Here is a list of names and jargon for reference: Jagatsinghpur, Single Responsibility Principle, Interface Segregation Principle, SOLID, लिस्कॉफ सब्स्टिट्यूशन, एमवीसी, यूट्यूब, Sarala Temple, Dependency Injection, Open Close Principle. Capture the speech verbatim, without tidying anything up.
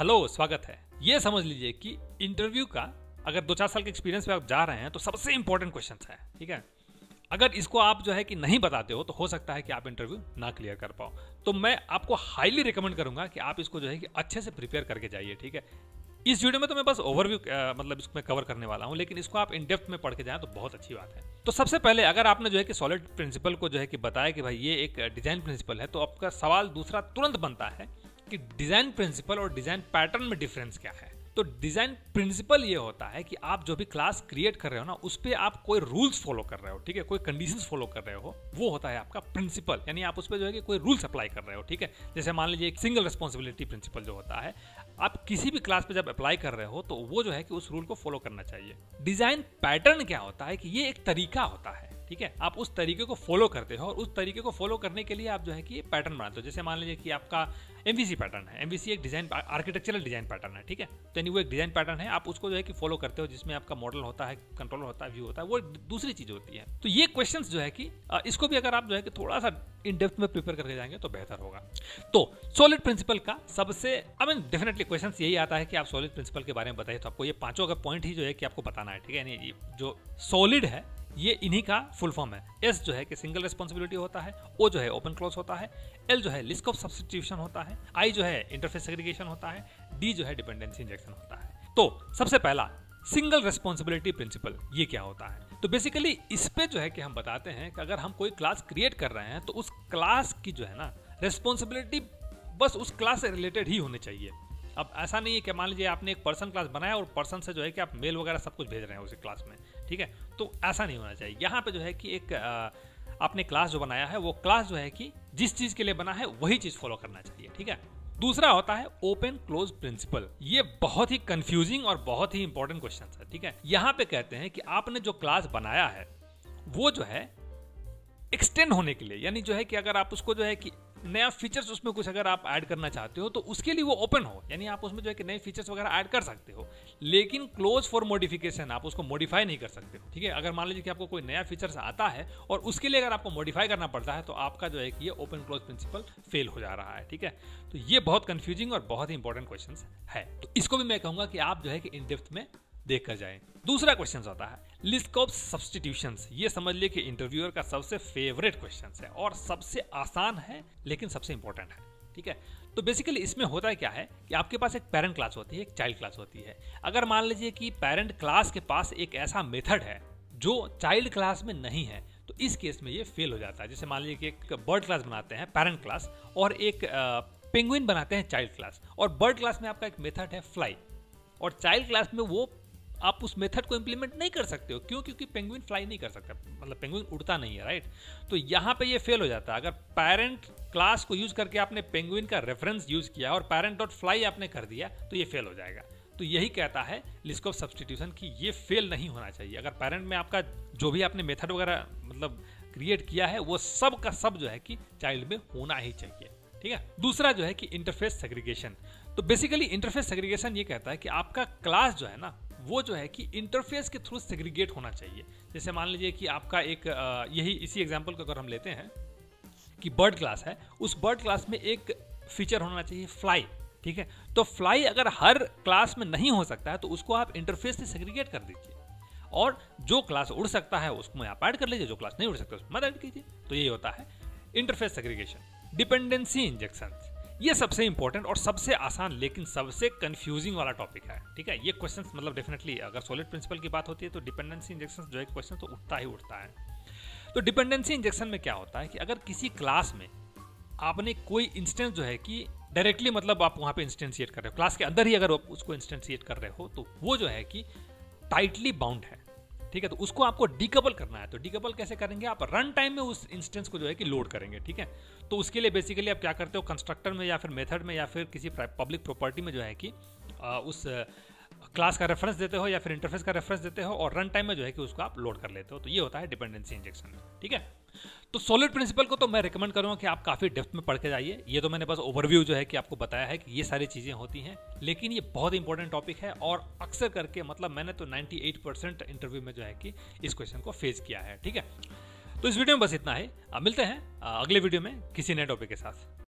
Hello, स्वागत है। ये समझ लीजिए कि इंटरव्यू का अगर दो चार साल के एक्सपीरियंस पे आप जा रहे हैं तो सबसे इंपॉर्टेंट क्वेश्चन है, ठीक है। अगर इसको आप जो है कि नहीं बताते हो तो हो सकता है कि आप इंटरव्यू ना क्लियर कर पाओ। तो मैं आपको हाईली रिकमेंड करूंगा कि आप इसको जो है कि अच्छे से प्रिपेयर करके जाइए, ठीक है। इस वीडियो में तो मैं बस ओवरव्यू मतलब इसको मैं कवर करने वाला हूं, लेकिन इसको आप इन डेप्थ में पढ़ के जाएं तो बहुत अच्छी बात है। तो सबसे पहले अगर आपने जो है कि सॉलिड प्रिंसिपल को जो है कि बताया कि भाई ये एक डिजाइन प्रिंसिपल है, तो आपका सवाल दूसरा तुरंत बनता है कि डिजाइन प्रिंसिपल और डिजाइन पैटर्न में डिफरेंस क्या है। तो डिजाइन प्रिंसिपल ये होता है कि आप जो भी क्लास क्रिएट कर रहे हो ना, उस पर आप कोई रूल्स फॉलो कर रहे हो, ठीक है, कोई कंडीशंस फॉलो कर रहे हो, वो होता है आपका प्रिंसिपल। यानी आप उस पर जो है कि कोई रूल्स अप्लाई कर रहे हो, ठीक है। जैसे मान लीजिए एक सिंगल रिस्पॉन्सिबिलिटी प्रिंसिपल जो होता है, आप किसी भी क्लास पे जब अप्लाई कर रहे हो तो वो जो है कि उस रूल को फॉलो करना चाहिए। डिजाइन पैटर्न क्या होता है कि ये एक तरीका होता है, ठीक है। आप उस तरीके को फॉलो करते हो और उस तरीके को फॉलो करने के लिए आप जो है कि पैटर्न बनाते हो। जैसे मान लीजिए कि आपका एमवीसी पैटर्न है, एमवीसी एक डिजाइन आर्किटेक्चरल डिजाइन पैटर्न है, ठीक है। तो यानी वो एक डिजाइन पैटर्न है, आप उसको जो है कि फॉलो करते हो, जिसमें आपका मॉडल होता है, कंट्रोलर होता है, व्यू होता है, वो दूसरी चीज होती है। तो ये क्वेश्चन जो है कि इसको भी अगर आप जो है कि थोड़ा सा इन डेप्थ में प्रिपेयर करके जाएंगे तो बेहतर होगा। तो सॉलिड प्रिंसिपल का सबसे आई मीन डेफिनेटली क्वेश्चन यही आता है कि आप सॉलिड प्रिंसिपल के बारे में बताइए, तो आपको ये पांचों का पॉइंट ही जो है कि आपको बताना है, ठीक है। यानी जो सॉलिड है ये इन्हीं का फुल फॉर्म है। एस जो है कि सिंगल रिस्पॉन्सिबिलिटी होता है, ओ जो है ओपन क्लोज होता है, एल जो है लिस्कॉफ सब्स्टिट्यूशन होता है, आई जो है इंटरफेस सेग्रीगेशन होता है, डी जो है डिपेंडेंसी इंजेक्शन होता है। तो सबसे पहला सिंगल रिस्पॉन्सिबिलिटी प्रिंसिपल, ये क्या होता है? तो बेसिकली इस पे जो है कि हम बताते हैं कि अगर हम कोई क्लास क्रिएट कर रहे हैं तो उस क्लास की जो है ना रिस्पॉन्सिबिलिटी बस उस क्लास से रिलेटेड ही होनी चाहिए। अब ऐसा नहीं है कि मान लीजिए आपने एक पर्सन क्लास बनाया और पर्सन से जो है कि आप मेल वगैरह सब कुछ भेज रहे हैं उसी क्लास में, ठीक है, तो ऐसा नहीं होना चाहिए। यहाँ पे जो है कि एक आपने क्लास जो बनाया है वो क्लास जो है कि जिस चीज़ के लिए बना है वही चीज़ फॉलो करना चाहिए, ठीक है। दूसरा होता है ओपन क्लोज प्रिंसिपल। ये बहुत ही कंफ्यूजिंग और बहुत ही इंपॉर्टेंट क्वेश्चन है, ठीक है। यहाँ पे कहते हैं कि आपने जो क्लास बनाया है वो जो है एक्सटेंड होने के लिए, यानी जो है कि अगर आप उसको जो है कि नया फीचर्स उसमें कुछ अगर आप ऐड करना चाहते हो तो उसके लिए वो ओपन हो, यानी आप उसमें जो है कि नए फीचर्स वगैरह ऐड कर सकते हो, लेकिन क्लोज फॉर मॉडिफिकेशन, आप उसको मॉडिफाई नहीं कर सकते हो, ठीक है। अगर मान लीजिए कि आपको कोई नया फीचर्स आता है और उसके लिए अगर आपको मॉडिफाई करना पड़ता है तो आपका जो है कि ये ओपन क्लोज प्रिंसिपल फेल हो जा रहा है, ठीक है। तो ये बहुत कन्फ्यूजिंग और बहुत ही इंपॉर्टेंट क्वेश्चन है, तो इसको भी मैं कहूँगा कि आप जो है कि इन डेप्थ में देख कर जाए। दूसरा क्वेश्चन होता है लिस्कॉफ सब्स्टिट्यूशंस। ये समझ लिए कि इंटरव्यूअर का सबसे फेवरेट क्वेश्चन है और सबसे आसान है लेकिन सबसे इंपॉर्टेंट है, ठीक है। तो बेसिकली इसमें होता है क्या है कि आपके पास एक पेरेंट क्लास होती है, एक चाइल्ड क्लास होती है। अगर मान लीजिए कि पेरेंट क्लास के पास एक ऐसा मेथड है जो चाइल्ड क्लास में नहीं है तो इस केस में ये फेल हो जाता है। जैसे मान लीजिए कि एक बर्ड क्लास बनाते हैं पेरेंट क्लास और एक पेंगुइन बनाते हैं चाइल्ड क्लास, और बर्ड क्लास में आपका एक मेथड है फ्लाई और चाइल्ड क्लास में वो आप उस मेथड को इंप्लीमेंट नहीं कर सकते हो। क्यों? क्योंकि पेंगुइन फ्लाई नहीं कर सकता, मतलब पेंगुइन उड़ता नहीं है, राइट। तो यहाँ पे ये फेल हो जाता है। अगर पेरेंट क्लास को यूज करके आपने पेंगुइन का रेफरेंस यूज किया और पेरेंट डॉट फ्लाई आपने कर दिया तो ये फेल हो जाएगा। तो यही कहता है लिस्कॉफ सब्स्टिट्यूशन कि ये फेल नहीं होना चाहिए। अगर पेरेंट में आपका जो भी आपने मेथड वगैरह मतलब क्रिएट किया है वो सब का सब जो है कि चाइल्ड में होना ही चाहिए, ठीक है। दूसरा जो है कि इंटरफेस सेग्रीगेशन। तो बेसिकली इंटरफेस सेग्रीगेशन ये कहता है कि आपका क्लास जो है ना वो जो है कि इंटरफेस के थ्रू सेग्रीगेट होना चाहिए। जैसे मान लीजिए कि आपका एक यही इसी एग्जांपल को अगर हम लेते हैं कि बर्ड क्लास है, उस बर्ड क्लास में एक फीचर होना चाहिए फ्लाई, ठीक है। तो फ्लाई अगर हर क्लास में नहीं हो सकता है तो उसको आप इंटरफेस से सेग्रीगेट कर दीजिए और जो क्लास उड़ सकता है उसको आप ऐड कर लीजिए, जो क्लास नहीं उड़ सकता उसमें मत ऐड कीजिए। तो यही होता है इंटरफेस सेग्रीगेशन। डिपेंडेंसी इंजेक्शन, ये सबसे इंपॉर्टेंट और सबसे आसान लेकिन सबसे कंफ्यूजिंग वाला टॉपिक है, ठीक है। ये क्वेश्चन मतलब डेफिनेटली अगर सॉलिड प्रिंसिपल की बात होती है तो डिपेंडेंसी इंजेक्शन जो है क्वेश्चन तो उठता ही उठता है। तो डिपेंडेंसी इंजेक्शन में क्या होता है कि अगर किसी क्लास में आपने कोई इंस्टेंस जो है कि डायरेक्टली मतलब आप वहाँ पे इंस्टेंशिएट कर रहे हो, क्लास के अंदर ही अगर आप उसको इंस्टेंशिएट कर रहे हो तो वो जो है कि टाइटली बाउंड है, ठीक है। तो उसको आपको डीकपल करना है। तो डीकपल कैसे करेंगे? आप रन टाइम में उस इंस्टेंस को जो है कि लोड करेंगे, ठीक है। तो उसके लिए बेसिकली आप क्या करते हो, कंस्ट्रक्टर में या फिर मेथड में या फिर किसी पब्लिक प्रॉपर्टी में जो है कि उस क्लास का रेफरेंस देते हो या फिर इंटरफेस का रेफरेंस देते हो और रन टाइम में जो है कि उसको आप लोड कर लेते हो। तो ये होता है डिपेंडेंसी इंजेक्शन, ठीक है। तो सॉलिड प्रिंसिपल को तो मैं रिकमेंड करूंगा कि आप काफ़ी डेप्थ में पढ़ के जाइए। ये तो मैंने बस ओवरव्यू जो है कि आपको बताया है कि ये सारी चीज़ें होती हैं, लेकिन ये बहुत इंपॉर्टेंट टॉपिक है और अक्सर करके मतलब मैंने तो अट्ठानवे परसेंट इंटरव्यू में जो है कि इस क्वेश्चन को फेस किया है, ठीक है। तो इस वीडियो में बस इतना है, मिलते हैं अगले वीडियो में किसी नए टॉपिक के साथ।